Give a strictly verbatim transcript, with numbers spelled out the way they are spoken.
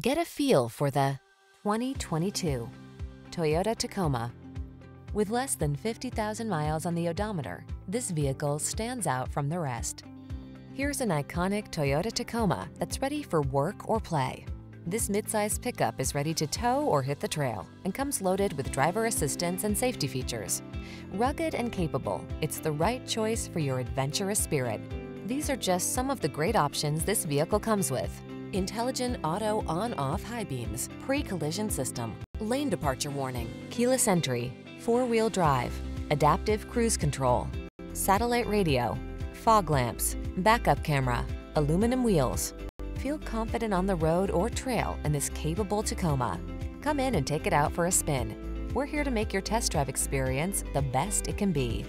Get a feel for the twenty twenty-two Toyota Tacoma. With less than fifty thousand miles on the odometer, this vehicle stands out from the rest. Here's an iconic Toyota Tacoma that's ready for work or play. This midsize pickup is ready to tow or hit the trail and comes loaded with driver assistance and safety features. Rugged and capable, it's the right choice for your adventurous spirit. These are just some of the great options this vehicle comes with: intelligent auto on-off high beams, pre-collision system, lane departure warning, keyless entry, four-wheel drive, adaptive cruise control, satellite radio, fog lamps, backup camera, aluminum wheels. Feel confident on the road or trail in this capable Tacoma. Come in and take it out for a spin. We're here to make your test drive experience the best it can be.